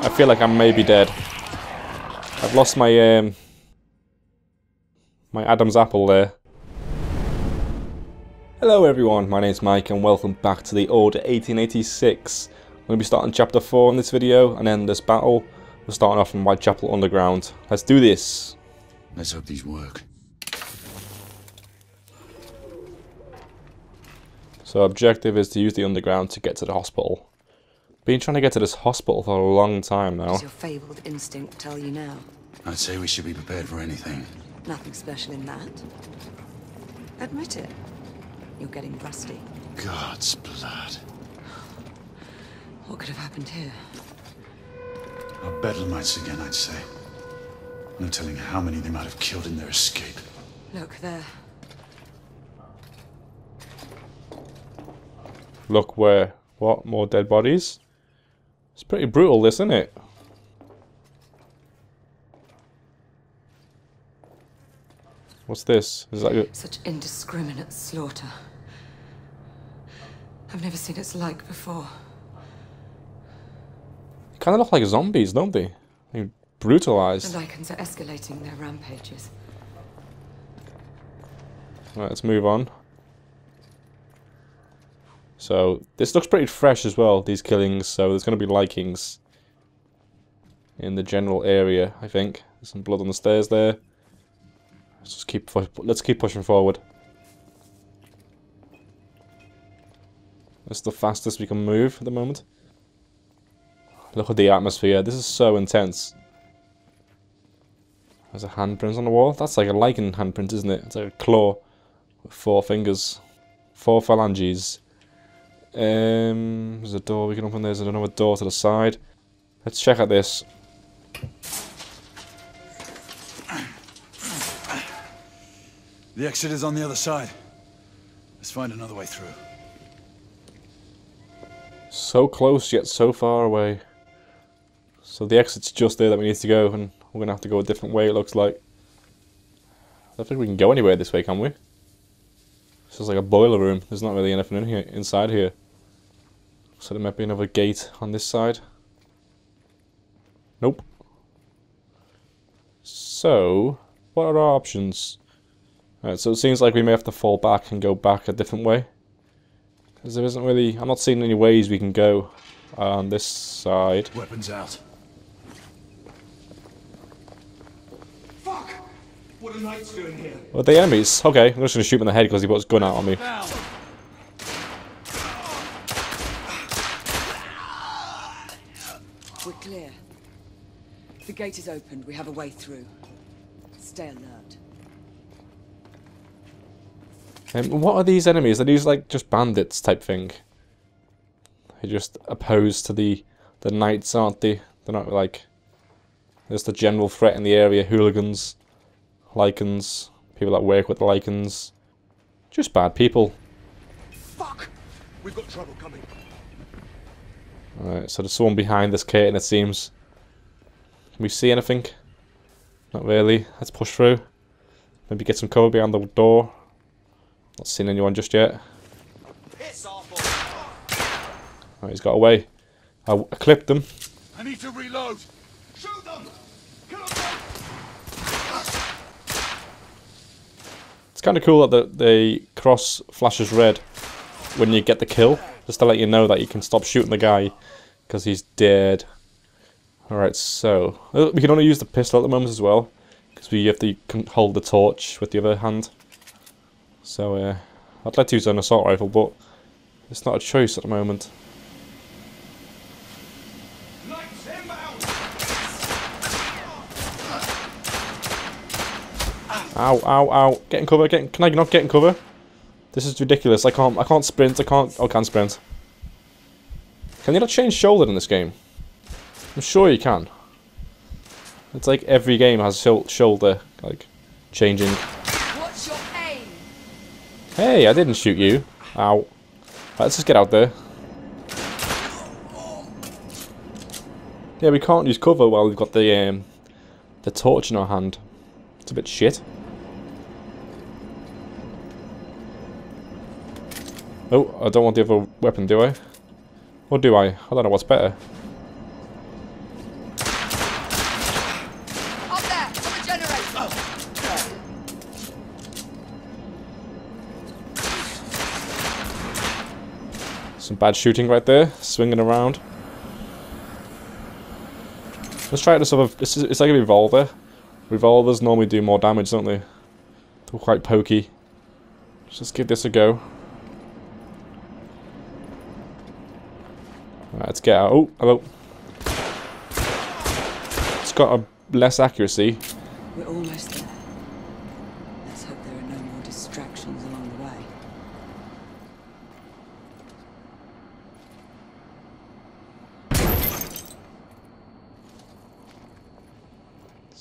I feel like I may be dead. I've lost my my Adam's apple there. Hello everyone, my name's Mike and welcome back to the Order 1886. I'm going to be starting chapter 4 in this video and end this battle. We're starting off in Whitechapel Underground. Let's do this. Let's hope these work. So objective is to use the underground to get to the hospital. Been trying to get to this hospital for a long time now. Does your fabled instinct tell you now? I'd say we should be prepared for anything. Nothing special in that. Admit it. You're getting rusty. God's blood. What could have happened here? Our bedlamites again, I'd say. No telling how many they might have killed in their escape. Look there. Look where? What? More dead bodies? It's pretty brutal, this, isn't it? What's this? Is that good? Such indiscriminate slaughter. I've never seen its like before. They kind of look like zombies, don't they? They're brutalized. The Lycans are escalating their rampages. Right, let's move on. So, this looks pretty fresh as well, these killings, so there's going to be Lycans in the general area, I think. There's some blood on the stairs there. Let's just keep pushing forward. That's the fastest we can move at the moment. Look at the atmosphere. This is so intense. There's a handprint on the wall. That's like a Lycan handprint, isn't it? It's like a claw with four fingers, four phalanges. There's a door we can open. There's another door to the side. Let's check out this. The exit is on the other side. Let's find another way through. So close, yet so far away. So the exit's just there that we need to go, and we're going to have to go a different way, it looks like. I don't think we can go anywhere this way, can we? This is like a boiler room. There's not really anything in here, inside here. So there might be another gate on this side. Nope. So, what are our options? Alright, so it seems like we may have to fall back and go back a different way. Because there isn't really... I'm not seeing any ways we can go on this side. Weapons out. Fuck! What are knights doing here? Well, the enemies. Okay, I'm just going to shoot him in the head because he put his gun out on me. We're clear. The gate is opened. We have a way through. Stay alert. What are these enemies? Are these like just bandits type thing? They're just opposed to the knights, aren't they? They're not like... There's the general threat in the area. Hooligans, Lycans, people that work with Lycans. Just bad people. Fuck! We've got trouble coming. Alright, so there's someone behind this curtain, it seems. Can we see anything? Not really. Let's push through. Maybe get some cover behind the door. Not seen anyone just yet. Right, he's got away. I clipped them. I need to reload. Shoot them. Kill them. It's kind of cool that the cross flashes red when you get the kill, just to let you know that you can stop shooting the guy because he's dead. Alright, so we can only use the pistol at the moment as well because we have to hold the torch with the other hand. So, I'd like to use an assault rifle, but it's not a choice at the moment. Ow, ow, ow. Get in cover, can I not get in cover? This is ridiculous, I can't sprint, oh, I can sprint. Can you not change shoulder in this game? I'm sure you can. It's like every game has shoulder, like, changing. Hey, I didn't shoot you. Ow. Right, let's just get out there. Yeah, we can't use cover while we've got the torch in our hand. It's a bit shit. Oh, I don't want the other weapon, do I? Or do I? I don't know what's better. Some bad shooting right there, swinging around. Let's try it to sort of, it's like a revolver. Revolvers normally do more damage, don't they? They're quite pokey. Let's give this a go. Right, let's get out. Oh, hello. It's got a less accuracy. We're almost there. Let's hope there are no more distractions along the way.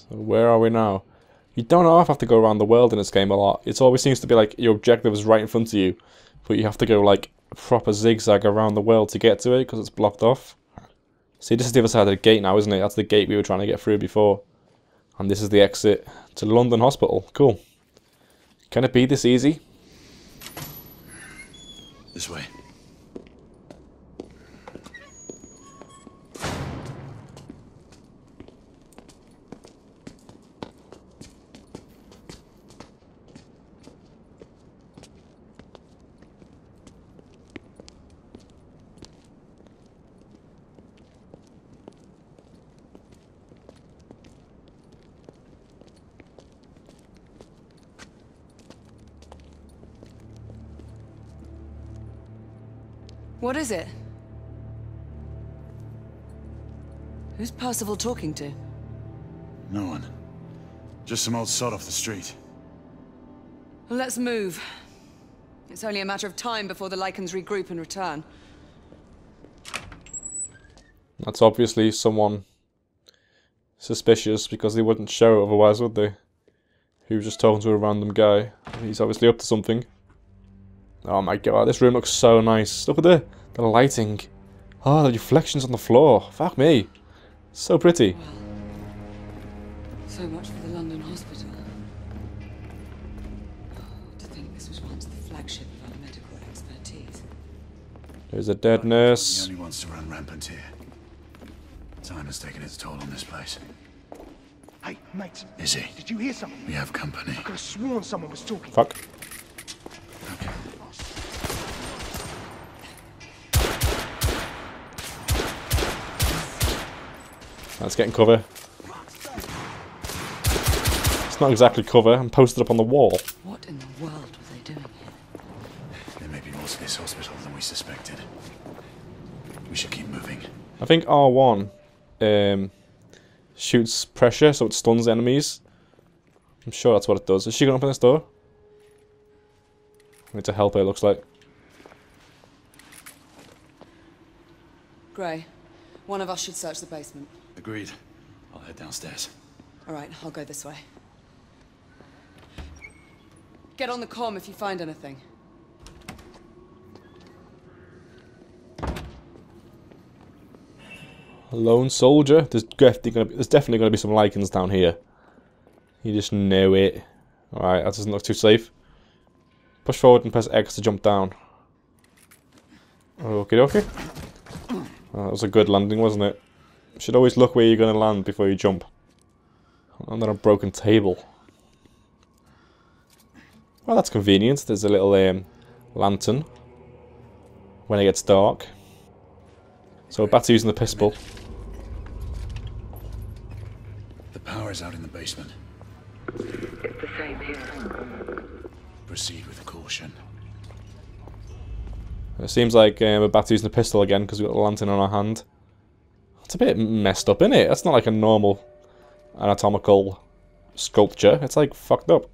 So where are we now? You don't have to go around the world in this game a lot. It always seems to be like your objective is right in front of you, but you have to go like proper zigzag around the world to get to it because it's blocked off. See, this is the other side of the gate now, isn't it? That's the gate we were trying to get through before. And this is the exit to London Hospital. Cool. Can it be this easy? This way. What is it? Who's Percival talking to? No one. Just some old sod off the street. Well, let's move. It's only a matter of time before the Lycans regroup and return. That's obviously someone suspicious because they wouldn't show it otherwise, would they? He was just talking to a random guy. He's obviously up to something. Oh my god, this room looks so nice. Look at the lighting. Oh, the reflections on the floor. Fuck me. So pretty. Well, so much for the London Hospital. Oh, to think this was once the flagship of our medical expertise. There's a dead nurse. The only ones to run rampant here. Time has taken its toll on this place. Hey, mate. Izzy. Did you hear something? We have company. I could have sworn someone was talking. Fuck. Okay. That's getting cover. It's not exactly cover. I'm posted up on the wall. What in the world were they doing here? There may be more to this hospital than we suspected. We should keep moving. I think R1 shoots pressure, so it stuns enemies. I'm sure that's what it does. Is she going to open this door? I need to help her, it looks like. Grey, one of us should search the basement. Agreed. I'll head downstairs. Alright, I'll go this way. Get on the comm if you find anything. A lone soldier? There's definitely going to be some Lycans down here. You just know it. Alright, that doesn't look too safe. Push forward and press X to jump down. Okay, okay. Oh, that was a good landing, wasn't it? You should always look where you're going to land before you jump. And then a broken table. Well, that's convenient. There's a little lantern when it gets dark. So we're back to using the pistol. The power is out in the basement. It's the same here. Proceed with caution. It seems like we're back to using the pistol again because we've got the lantern on our hand. It's a bit messed up, isn't it? That's not like a normal anatomical sculpture. It's like fucked up.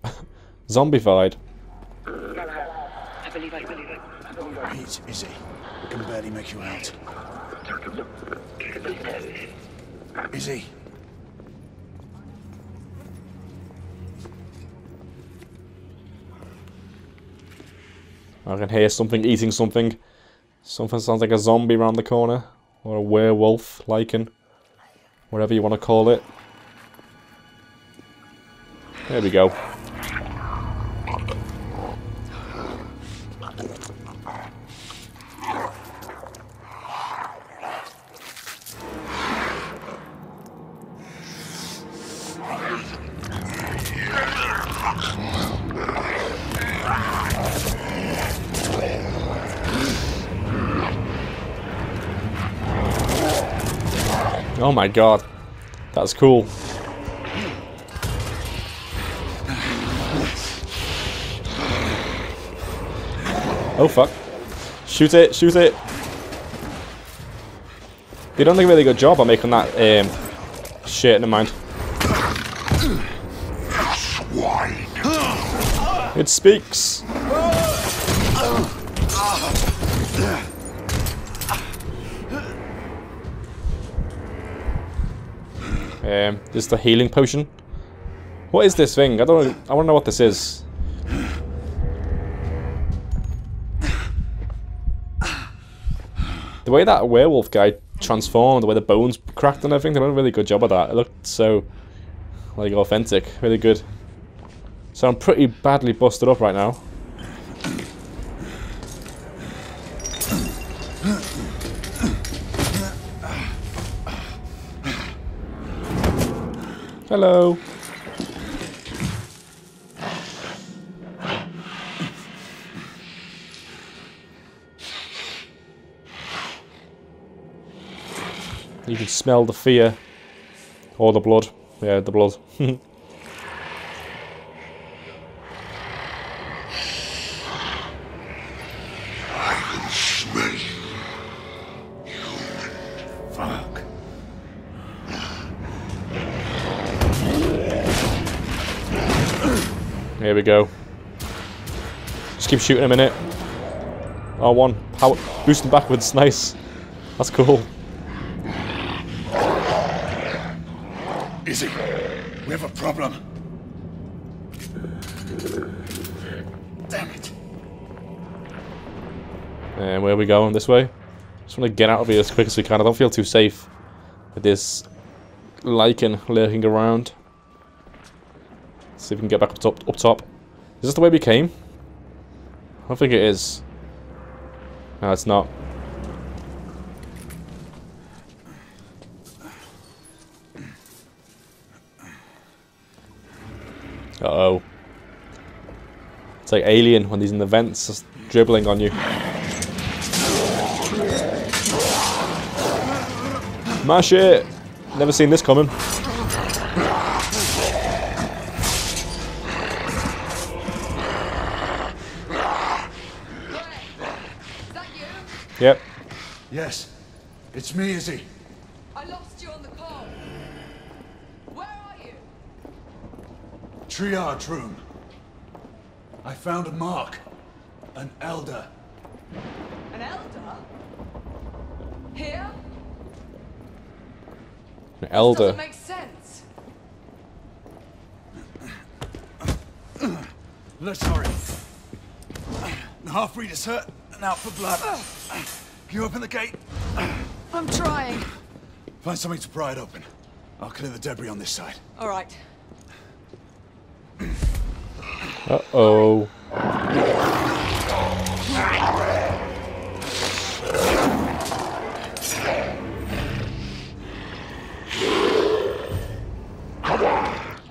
Zombified. I believe I can. Right, Izzy. I can barely make you out. Izzy. I can hear something eating something. Something sounds like a zombie around the corner. Or a werewolf, Lycan, whatever you want to call it. There we go. Oh my god. That's cool. Oh fuck. Shoot it, shoot it. They don't do a really good job on making that shit, never mind. It speaks. This is the healing potion. What is this thing? I don't know. I want to know what this is. The way that werewolf guy transformed, the way the bones cracked and everything, they did a really good job of that. It looked so, like, authentic. Really good. So I'm pretty badly busted up right now. Hello. You can smell the fear. Or the blood. Yeah, the blood. Here we go. Just keep shooting him in it. R1. Power. Boost him backwards. Nice. That's cool. Izzy, we have a problem. Damn it. And where are we going? This way? Just want to get out of here as quick as we can. I don't feel too safe with this lichen lurking around. See if we can get back up top. Is this the way we came? I don't think it is. No, it's not. Uh-oh. It's like Alien when he's in the vents, just dribbling on you. Mash it! Never seen this coming. Yep. Yes, it's me, Izzy. I lost you on the call. Where are you? Triage room. I found a mark. An elder. An elder? Here? An elder. That doesn't make sense. Let's hurry. Half-breed is hurt. Out for blood. Can you open the gate? I'm trying. Find something to pry it open. I'll clear the debris on this side. All right. Uh-oh.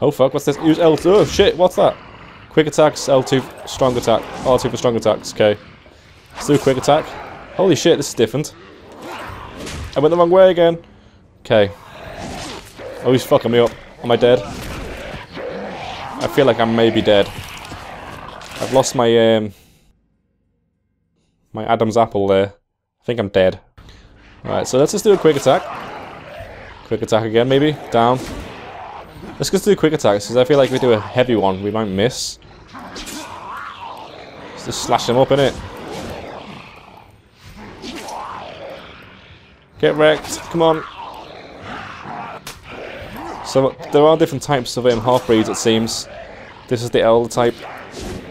Oh fuck, what's this? Use L2. Oh shit, what's that? Quick attacks, L2 strong attack. R2 for strong attacks, okay. Let's do a quick attack. Holy shit, this is different. I went the wrong way again. Okay. Oh, he's fucking me up. Am I dead? I feel like I may be dead. I've lost my my Adam's apple there. I think I'm dead. Alright, so let's just do a quick attack. Quick attack again, maybe. Down. Let's just do quick attacks, because I feel like if we do a heavy one, we might miss. Let's just slash him up, innit? Get wrecked, come on. So there are different types of half-breeds, it seems. This is the elder type.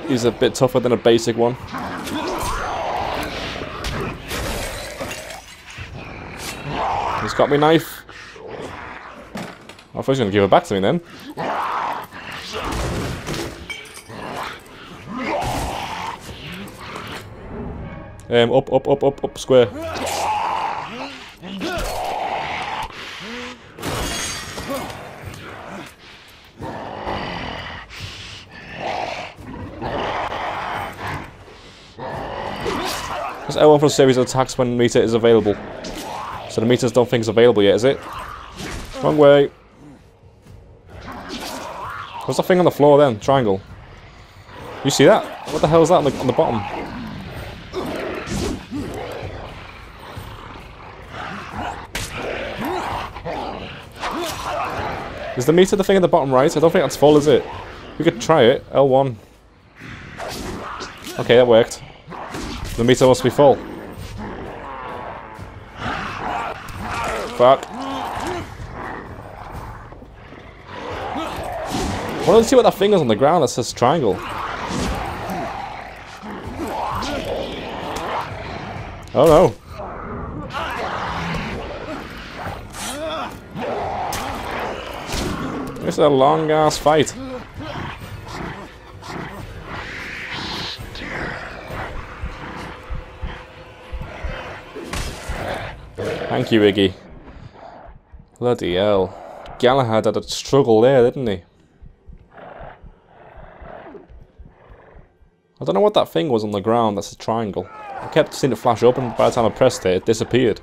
He's a bit tougher than a basic one. He's got me knife. I thought he was going to give it back to me then. Up, square. L1 for a series of attacks when meter is available. So the meters don't think it's available yet, is it? Wrong way. What's the thing on the floor then? Triangle. You see that? What the hell is that on the bottom? Is the meter the thing at the bottom right? I don't think that's full, is it? We could try it. L1. Okay, that worked. The meter must be full. Fuck. I want to see what that thing is on the ground that says triangle. Oh no. It's a long ass fight. Thank you, Iggy. Bloody hell. Galahad had a struggle there, didn't he? I don't know what that thing was on the ground, that's a triangle. I kept seeing it flash up and by the time I pressed it, it disappeared.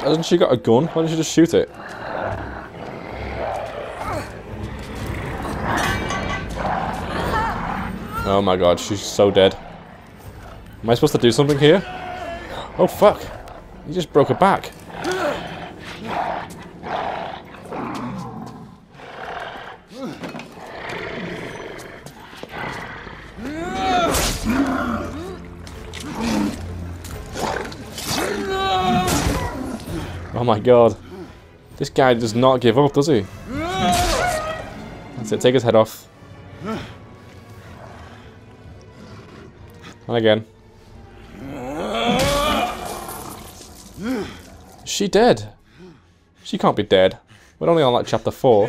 Hasn't she got a gun? Why don't you just shoot it? Oh my god, she's so dead. Am I supposed to do something here? Oh fuck! You just broke her back. Oh my god. This guy does not give up, does he? That's it, take his head off. And again. Is she dead? She can't be dead. We're only on like chapter 4.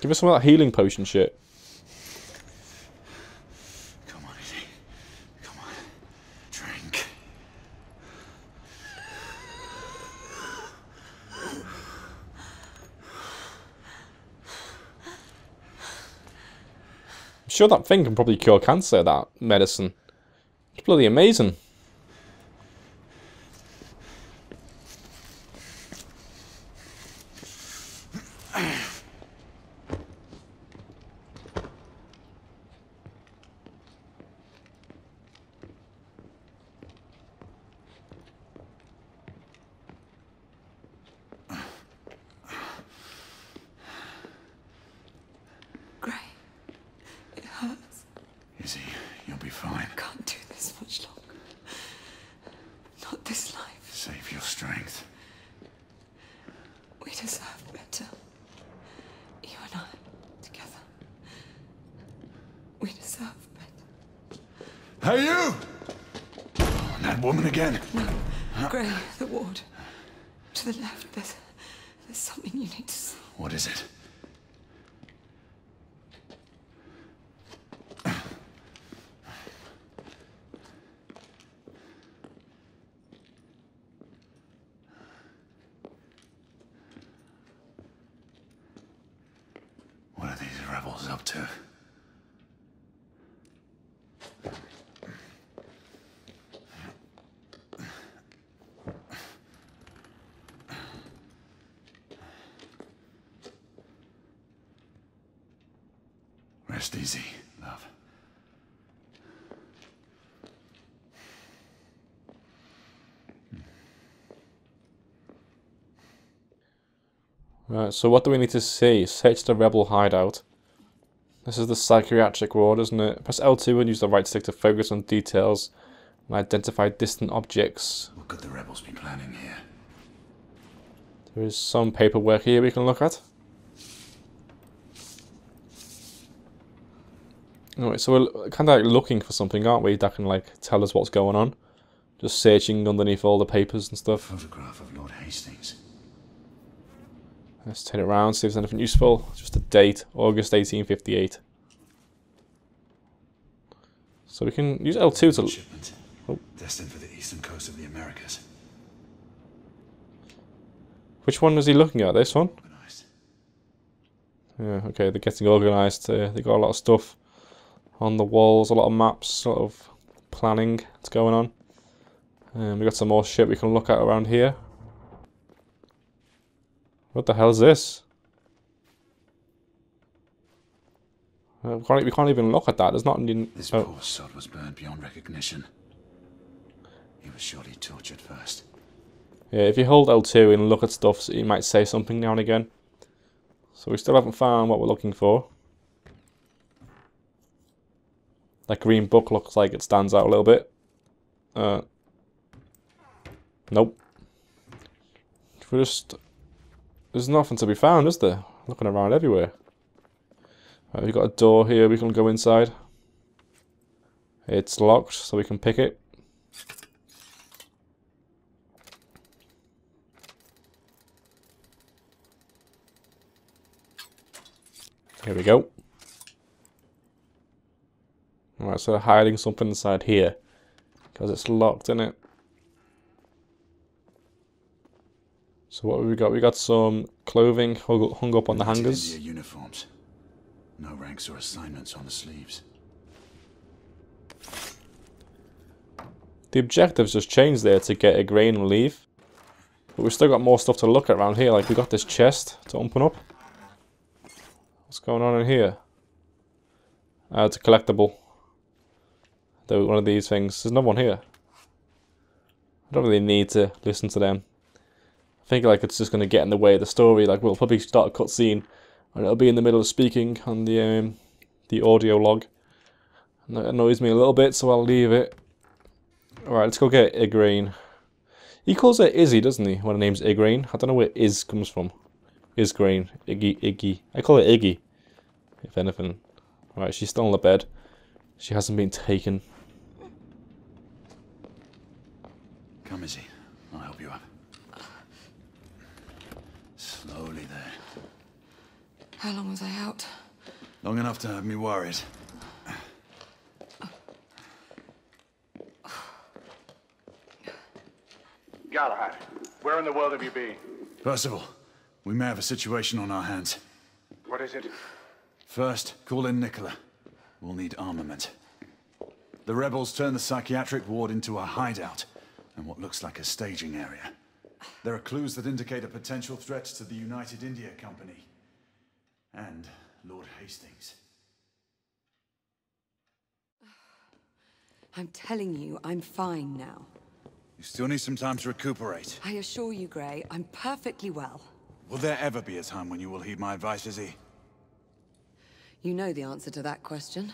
Give us some of that healing potion shit. Come on, Izzy. Come on. Drink. I'm sure that thing can probably cure cancer, that medicine. It's bloody amazing. Up to. Rest easy, love. Right, so what do we need to see? Search the rebel hideout. This is the psychiatric ward, isn't it? Press L2 and use the right stick to focus on details and identify distant objects. What could the rebels be planning here? There is some paperwork here we can look at. Anyway, so we're kind of like looking for something, aren't we, that can like tell us what's going on. Just searching underneath all the papers and stuff. Photograph of Lord Hastings. Let's turn it around, see if there's anything useful. Just a date, August 1858. So we can use L2 to... Oh. Destined for the eastern coast of the Americas. Which one was he looking at? This one? Organized. Yeah, okay, they're getting organised. They got a lot of stuff on the walls, a lot of maps, sort of planning that's going on. We've got some more shit we can look at around here. What the hell is this? We can't even look at that. There's not any... This poor sod was burned beyond recognition. He was surely tortured first. Yeah, if you hold L2 and look at stuff, so you might say something now and again. So we still haven't found what we're looking for. That green book looks like it stands out a little bit. Nope. We're just... There's nothing to be found, is there? Looking around everywhere. We've got a door here, we can go inside. It's locked, so we can pick it. Here we go. Alright, so they're hiding something inside here. Because it's locked, isn't it? So what have we got? We got some clothing hung up on the hangers. Uniforms. No ranks or assignments on the sleeves. The objectives just changed there to get a grain and leave. But we've still got more stuff to look at around here. Like, we got this chest to open up. What's going on in here? It's a collectible. One of these things. There's another one here. I don't really need to listen to them. I think, like, it's just going to get in the way of the story. Like, we'll probably start a cutscene. And it'll be in the middle of speaking on the audio log. And that annoys me a little bit, so I'll leave it. Alright, let's go get Igraine. He calls her Izzy, doesn't he, when her name's Igraine? I don't know where Iz comes from. Izgraine, Iggy. I call it Iggy, if anything. Alright, she's still on the bed. She hasn't been taken. Come, Izzy. I'll help you up. Slowly there. How long was I out? Long enough to have me worried. Galahad, where in the world have you been? Percival, we may have a situation on our hands. What is it? First, call in Nicola. We'll need armament. The rebels turned the psychiatric ward into a hideout, and what looks like a staging area. There are clues that indicate a potential threat to the United India Company. And Lord Hastings. I'm telling you, I'm fine now. You still need some time to recuperate. I assure you, Grey, I'm perfectly well. Will there ever be a time when you will heed my advice, Izzy? You know the answer to that question.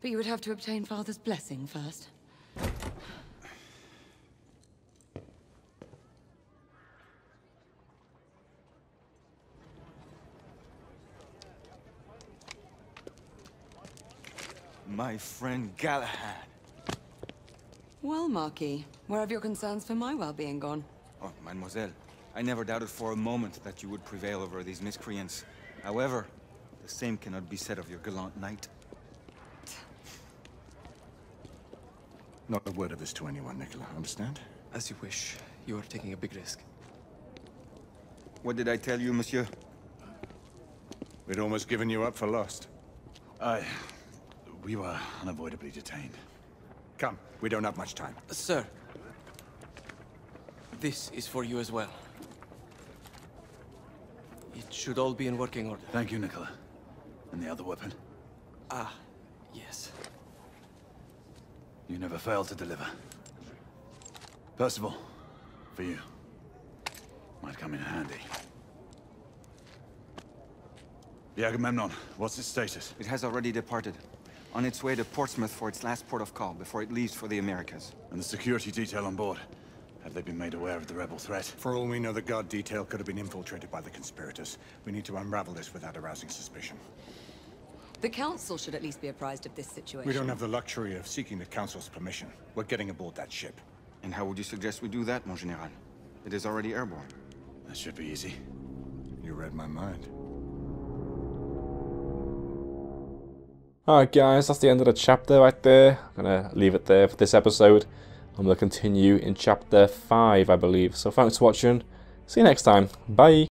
But you would have to obtain Father's blessing first. My friend Galahad. Well, Marquis, where have your concerns for my well-being gone? Oh, Mademoiselle, I never doubted for a moment that you would prevail over these miscreants. However, the same cannot be said of your gallant knight. Not a word of this to anyone, Nicola, understand? As you wish. You are taking a big risk. What did I tell you, monsieur? We'd almost given you up for lost. We were unavoidably detained. Come, we don't have much time. Sir, this is for you as well. It should all be in working order. Thank you, Nicola. And the other weapon? Ah, yes. You never failed to deliver. Percival, for you. Might come in handy. The Agamemnon, what's its status? It has already departed. On its way to Portsmouth for its last port of call, before it leaves for the Americas. And the security detail on board? Have they been made aware of the rebel threat? For all we know, the guard detail could have been infiltrated by the conspirators. We need to unravel this without arousing suspicion. The Council should at least be apprised of this situation. We don't have the luxury of seeking the Council's permission. We're getting aboard that ship. And how would you suggest we do that, mon général? It is already airborne. That should be easy. You read my mind. Alright guys, that's the end of the chapter right there. I'm going to leave it there for this episode. I'm going to continue in chapter 5, I believe. So thanks for watching. See you next time. Bye.